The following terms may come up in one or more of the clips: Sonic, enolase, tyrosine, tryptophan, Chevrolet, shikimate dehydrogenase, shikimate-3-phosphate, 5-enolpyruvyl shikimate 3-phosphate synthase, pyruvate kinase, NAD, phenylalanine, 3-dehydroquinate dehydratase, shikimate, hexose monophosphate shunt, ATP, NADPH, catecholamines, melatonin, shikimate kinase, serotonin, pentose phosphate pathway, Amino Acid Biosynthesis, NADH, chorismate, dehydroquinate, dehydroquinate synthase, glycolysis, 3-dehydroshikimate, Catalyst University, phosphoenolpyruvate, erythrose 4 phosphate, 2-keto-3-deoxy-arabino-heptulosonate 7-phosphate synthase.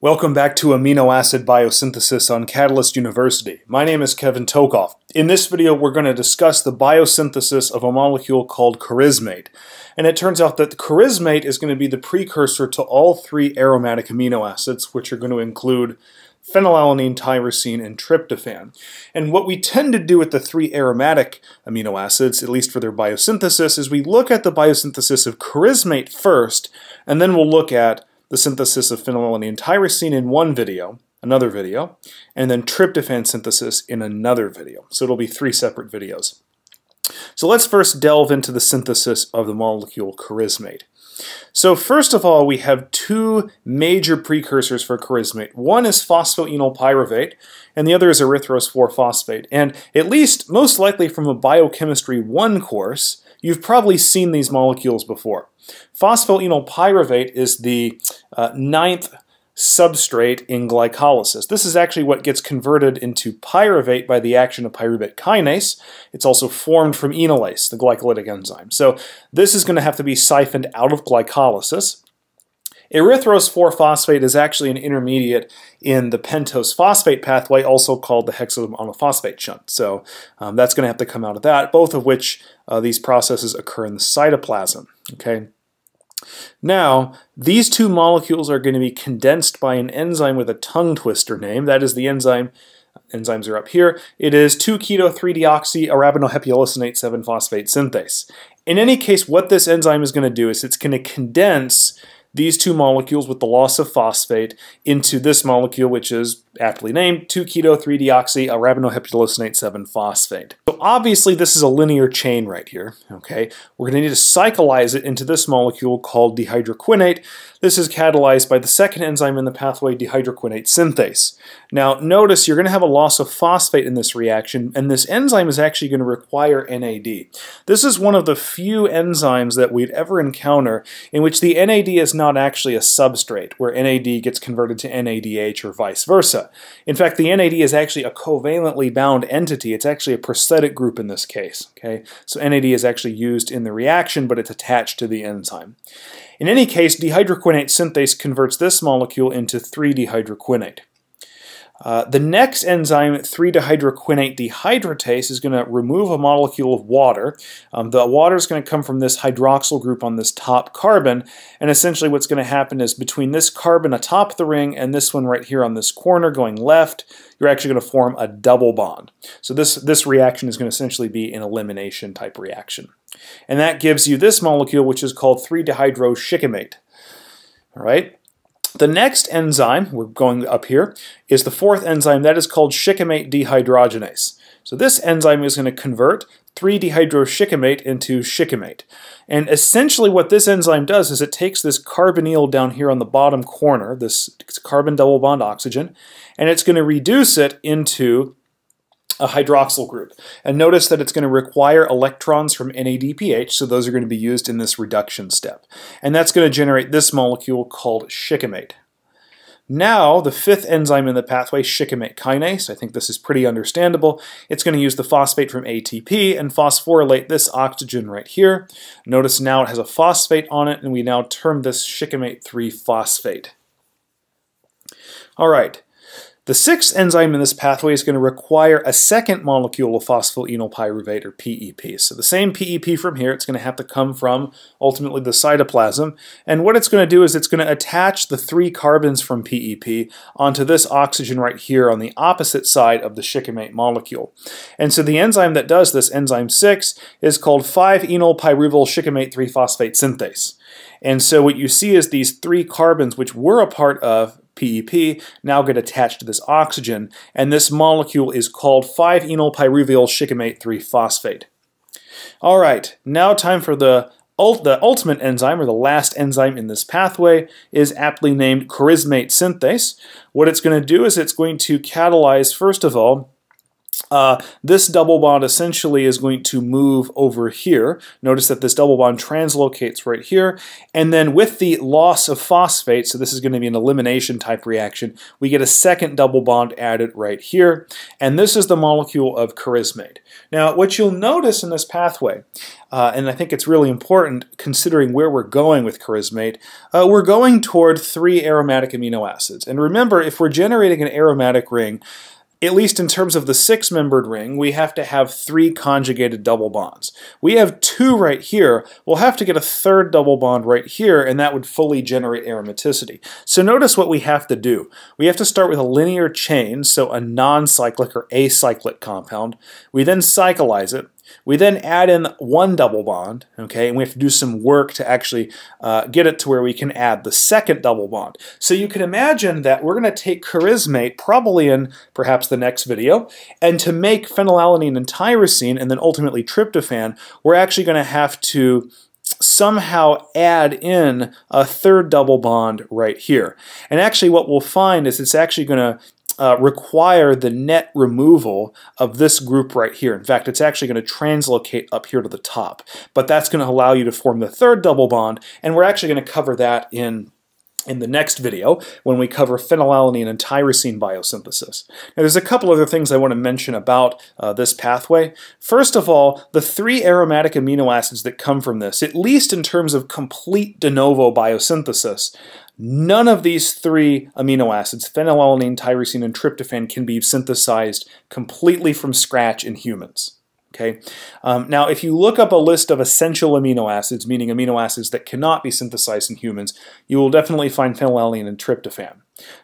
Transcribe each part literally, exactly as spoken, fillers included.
Welcome back to Amino Acid Biosynthesis on Catalyst University. My name is Kevin Tokoph. In this video, we're going to discuss the biosynthesis of a molecule called chorismate. And it turns out that chorismate is going to be the precursor to all three aromatic amino acids, which are going to include phenylalanine, tyrosine, and tryptophan. And what we tend to do with the three aromatic amino acids, at least for their biosynthesis, is we look at the biosynthesis of chorismate first, and then we'll look at the synthesis of phenylalanine and tyrosine in one video, another video, and then tryptophan synthesis in another video. So it'll be three separate videos. So let's first delve into the synthesis of the molecule chorismate. So first of all, we have two major precursors for chorismate. One is phosphoenolpyruvate, and the other is erythrose four phosphate. And at least, most likely from a Biochemistry one course, you've probably seen these molecules before. Phosphoenolpyruvate is the uh, ninth substrate in glycolysis. This is actually what gets converted into pyruvate by the action of pyruvate kinase. It's also formed from enolase, the glycolytic enzyme. So this is going to have to be siphoned out of glycolysis. Erythrose four phosphate is actually an intermediate in the pentose phosphate pathway, also called the hexose monophosphate shunt. So um, that's going to have to come out of that, both of which uh, these processes occur in the cytoplasm. Okay. Now, these two molecules are going to be condensed by an enzyme with a tongue twister name. That is the enzyme, enzymes are up here. It is two keto three deoxy arabino heptulosonate seven phosphate synthase. In any case, what this enzyme is going to do is it's going to condense these two molecules with the loss of phosphate into this molecule, which is aptly named two keto three deoxy arabino heptulosonate seven phosphate. So obviously this is a linear chain right here, okay? We're going to need to cyclize it into this molecule called dehydroquinate. This is catalyzed by the second enzyme in the pathway, dehydroquinate synthase. Now notice you're going to have a loss of phosphate in this reaction, and this enzyme is actually going to require N A D. This is one of the few enzymes that we'd ever encounter in which the N A D is not actually a substrate, where N A D gets converted to N A D H or vice versa. In fact, the N A D is actually a covalently bound entity. It's actually a prosthetic group in this case. Okay, so N A D is actually used in the reaction, but it's attached to the enzyme. In any case, dehydroquinate synthase converts this molecule into three dehydroquinate. Uh, the next enzyme, three dehydroquinate dehydratase, is going to remove a molecule of water. Um, the water is going to come from this hydroxyl group on this top carbon, and essentially what's going to happen is between this carbon atop the ring and this one right here on this corner going left, you're actually going to form a double bond. So this, this reaction is going to essentially be an elimination type reaction. And that gives you this molecule, which is called three dehydroshikimate. All right. The next enzyme, we're going up here, is the fourth enzyme. That is called shikimate dehydrogenase. So this enzyme is going to convert three dehydroshikimate into shikimate. And essentially what this enzyme does is it takes this carbonyl down here on the bottom corner, this carbon double bond oxygen, and it's going to reduce it into a hydroxyl group. And notice that it's going to require electrons from N A D P H, so those are going to be used in this reduction step. And that's going to generate this molecule called shikimate. Now, the fifth enzyme in the pathway, shikimate kinase, I think this is pretty understandable. It's going to use the phosphate from A T P and phosphorylate this oxygen right here. Notice now it has a phosphate on it, and we now term this shikimate three phosphate. All right. The sixth enzyme in this pathway is going to require a second molecule of phosphoenolpyruvate, or P E P. So the same P E P from here, it's going to have to come from, ultimately, the cytoplasm. And what it's going to do is it's going to attach the three carbons from P E P onto this oxygen right here on the opposite side of the shikimate molecule. And so the enzyme that does this, enzyme six, is called five enolpyruvyl shikimate three phosphate synthase. And so what you see is these three carbons, which were a part of P E P, now get attached to this oxygen, and this molecule is called five enolpyruvyl shikimate three phosphate. All right, now time for the, ult the ultimate enzyme, or the last enzyme in this pathway, is aptly named chorismate synthase. What it's going to do is it's going to catalyze, first of all, Uh, this double bond essentially is going to move over here. Notice that this double bond translocates right here. And then with the loss of phosphate, so this is going to be an elimination type reaction, we get a second double bond added right here. And this is the molecule of chorismate. Now, what you'll notice in this pathway, uh, and I think it's really important considering where we're going with chorismate, uh, we're going toward three aromatic amino acids. And remember, if we're generating an aromatic ring, at least in terms of the six-membered ring, we have to have three conjugated double bonds. We have two right here. We'll have to get a third double bond right here, and that would fully generate aromaticity. So notice what we have to do. We have to start with a linear chain, so a non-cyclic or acyclic compound. We then cyclize it. We then add in one double bond, okay, and we have to do some work to actually uh, get it to where we can add the second double bond. So you can imagine that we're going to take chorismate, probably in perhaps the next video, and to make phenylalanine and tyrosine and then ultimately tryptophan, we're actually going to have to somehow add in a third double bond right here. And actually what we'll find is it's actually going to Uh, require the net removal of this group right here. In fact, it's actually going to translocate up here to the top, but that's going to allow you to form the third double bond, and we're actually going to cover that in in the next video when we cover phenylalanine and tyrosine biosynthesis. Now there's a couple other things I want to mention about uh, this pathway. First of all, the three aromatic amino acids that come from this, at least in terms of complete de novo biosynthesis, none of these three amino acids, phenylalanine, tyrosine, and tryptophan, can be synthesized completely from scratch in humans. Okay. Um, now, if you look up a list of essential amino acids, meaning amino acids that cannot be synthesized in humans, you will definitely find phenylalanine and tryptophan.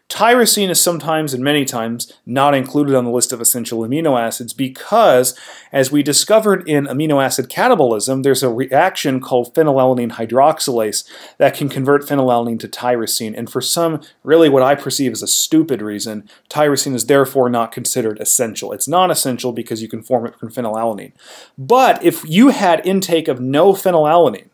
Tyrosine is sometimes and many times not included on the list of essential amino acids because, as we discovered in amino acid catabolism, there's a reaction called phenylalanine hydroxylase that can convert phenylalanine to tyrosine, and for some, really what I perceive as a stupid reason, tyrosine is therefore not considered essential. It's non-essential because you can form it from phenylalanine. But if you had intake of no phenylalanine,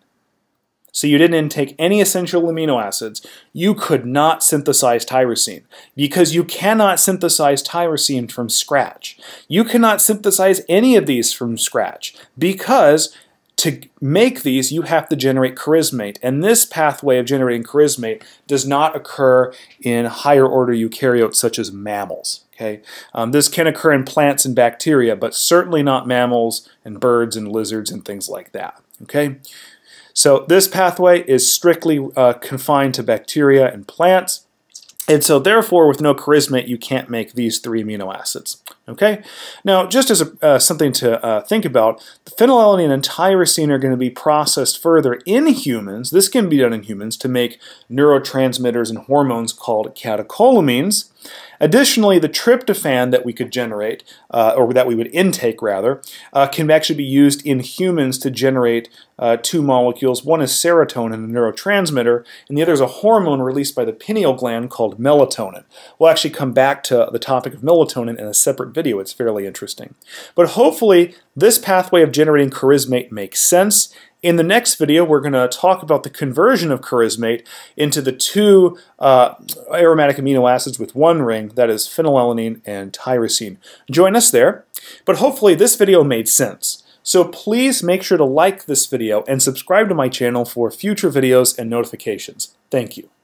so you didn't intake any essential amino acids, you could not synthesize tyrosine because you cannot synthesize tyrosine from scratch. You cannot synthesize any of these from scratch because to make these, you have to generate chorismate, and this pathway of generating chorismate does not occur in higher order eukaryotes such as mammals. Okay? Um, this can occur in plants and bacteria, but certainly not mammals and birds and lizards and things like that. Okay? So this pathway is strictly uh, confined to bacteria and plants, and so therefore with no chorismate you can't make these three amino acids. Okay? Now just as a, uh, something to uh, think about, the phenylalanine and tyrosine are going to be processed further in humans. This can be done in humans to make neurotransmitters and hormones called catecholamines. Additionally, the tryptophan that we could generate, uh, or that we would intake rather, uh, can actually be used in humans to generate uh, two molecules. One is serotonin, a neurotransmitter, and the other is a hormone released by the pineal gland called melatonin. We'll actually come back to the topic of melatonin in a separate video. It's fairly interesting. But hopefully, this pathway of generating chorismate makes sense. In the next video, we're going to talk about the conversion of chorismate into the two uh, aromatic amino acids with one ring, that is phenylalanine and tyrosine. Join us there, but hopefully this video made sense. So please make sure to like this video and subscribe to my channel for future videos and notifications. Thank you.